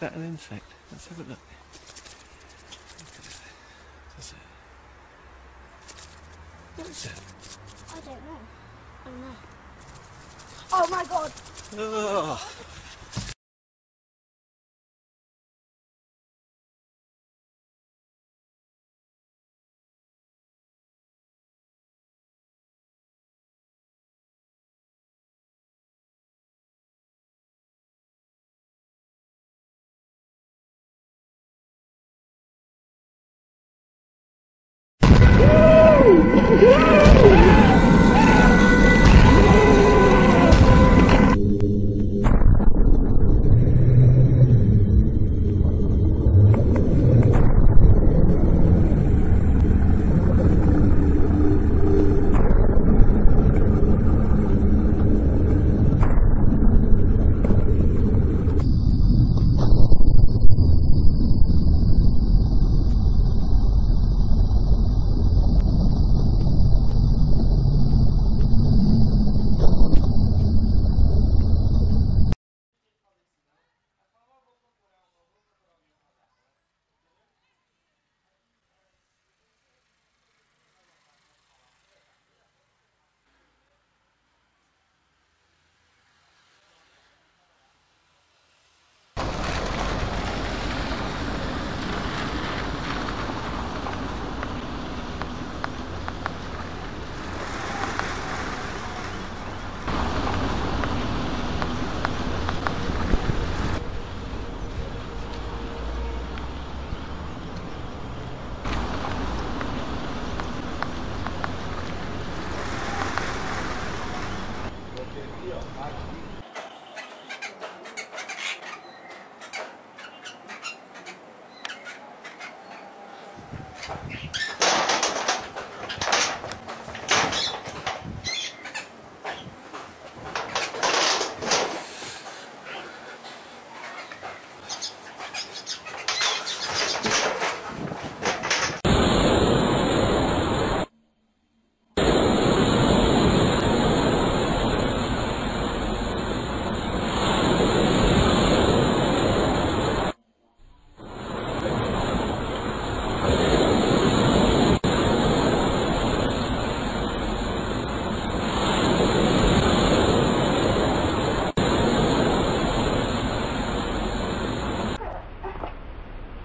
that an insect? Let's have a look. What is it? I don't know. I don't know. Oh my god! Oh.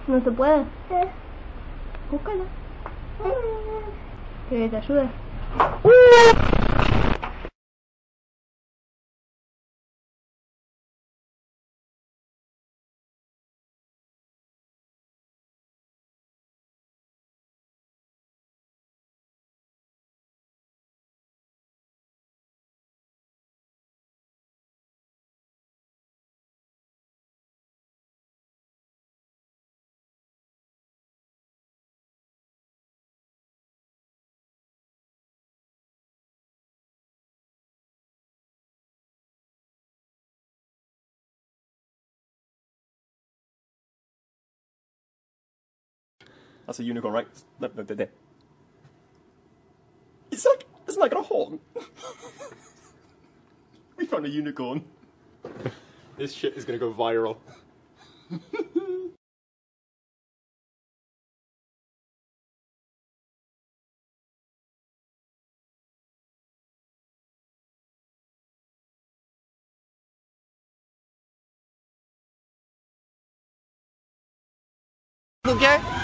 No se puede. Búscala. Que te ayude. That's a unicorn, right? No, there. It's like a horn. We found a unicorn. This shit is gonna go viral. Okay.